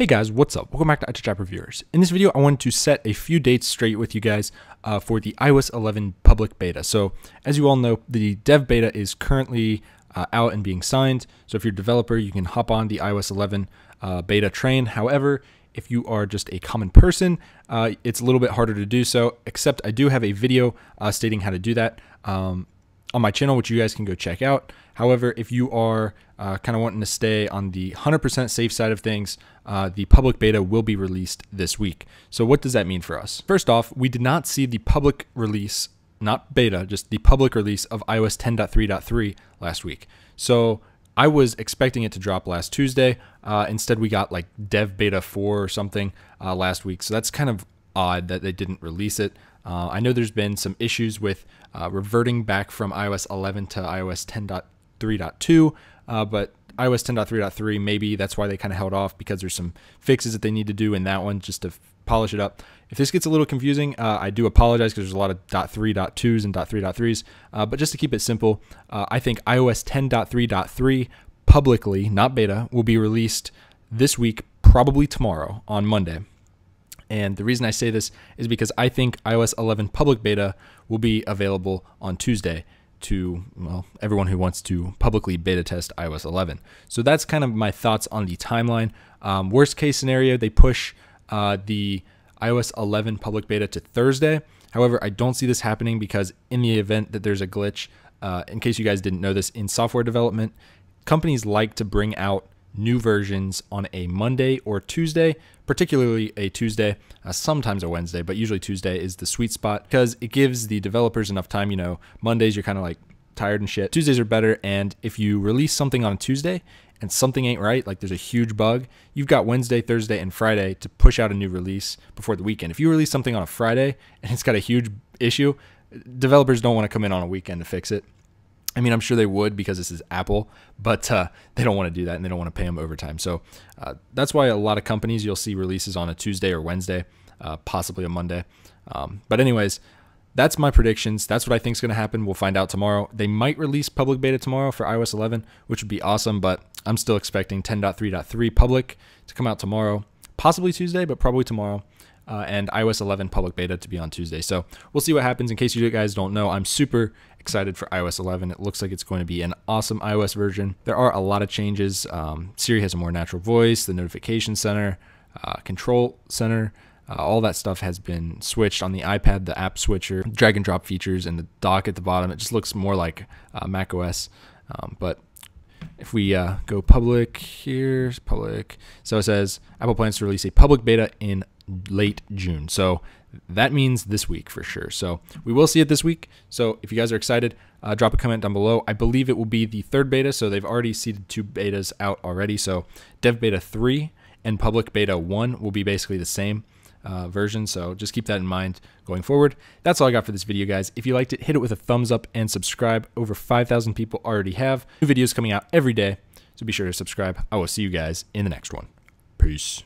Hey guys, what's up? Welcome back to iTouchAppReviewers. In this video, I wanted to set a few dates straight with you guys for the iOS 11 public beta. So as you all know, the dev beta is currently out and being signed. So if you're a developer, you can hop on the iOS 11 beta train. However, if you are just a common person, it's a little bit harder to do so, except I do have a video stating how to do that on my channel, which you guys can go check out. However, if you are kind of wanting to stay on the 100% safe side of things, the public beta will be released this week. So what does that mean for us? First off, we did not see the public release, not beta, just the public release of iOS 10.3.3 last week. So I was expecting it to drop last Tuesday. Instead, we got like dev beta 4 or something last week. So that's kind of odd that they didn't release it. I know there's been some issues with reverting back from iOS 11 to iOS 10.3.2, but iOS 10.3.3, maybe that's why they kind of held off, because there's some fixes that they need to do in that one just to polish it up. If this gets a little confusing, I do apologize, because there's a lot of .3.2s and .3.3s, but just to keep it simple, I think iOS 10.3.3 publicly, not beta, will be released this week, probably tomorrow on Monday. And the reason I say this is because I think iOS 11 public beta will be available on Tuesday to, well, everyone who wants to publicly beta test iOS 11. So that's kind of my thoughts on the timeline. Worst case scenario, they push the iOS 11 public beta to Thursday. However, I don't see this happening, because in the event that there's a glitch, in case you guys didn't know this, in software development, companies like to bring out new versions on a Monday or Tuesday, particularly a Tuesday, sometimes a Wednesday, but usually Tuesday is the sweet spot, because it gives the developers enough time. You know, Mondays you're kind of like tired and shit. Tuesdays are better, and if you release something on a Tuesday and something ain't right, like there's a huge bug, you've got Wednesday, Thursday, and Friday to push out a new release before the weekend. If you release something on a Friday and it's got a huge issue, developers don't want to come in on a weekend to fix it. I mean, I'm sure they would, because this is Apple, but they don't want to do that, and they don't want to pay them overtime. So that's why a lot of companies, you'll see releases on a Tuesday or Wednesday, possibly a Monday. But anyways, that's my predictions. That's what I think is going to happen. We'll find out tomorrow. They might release public beta tomorrow for iOS 11, which would be awesome, but I'm still expecting 10.3.3 public to come out tomorrow, possibly Tuesday, but probably tomorrow. And iOS 11 public beta to be on Tuesday. So we'll see what happens. In case you guys don't know, I'm super excited for iOS 11. It looks like it's going to be an awesome iOS version. There are a lot of changes. Siri has a more natural voice, the notification center, control center, all that stuff has been switched on the iPad, the app switcher, drag and drop features, and the dock at the bottom. It just looks more like macOS, but if we go public here, public. So it says Apple plans to release a public beta in late June. So that means this week for sure. So we will see it this week. So if you guys are excited, drop a comment down below. I believe it will be the third beta. So they've already seeded two betas out already. So dev beta 3 and public beta 1 will be basically the same version. So just keep that in mind going forward. That's all I got for this video, guys. If you liked it, hit it with a thumbs up and subscribe. Over 5,000 people already have. New videos coming out every day. So be sure to subscribe. I will see you guys in the next one. Peace.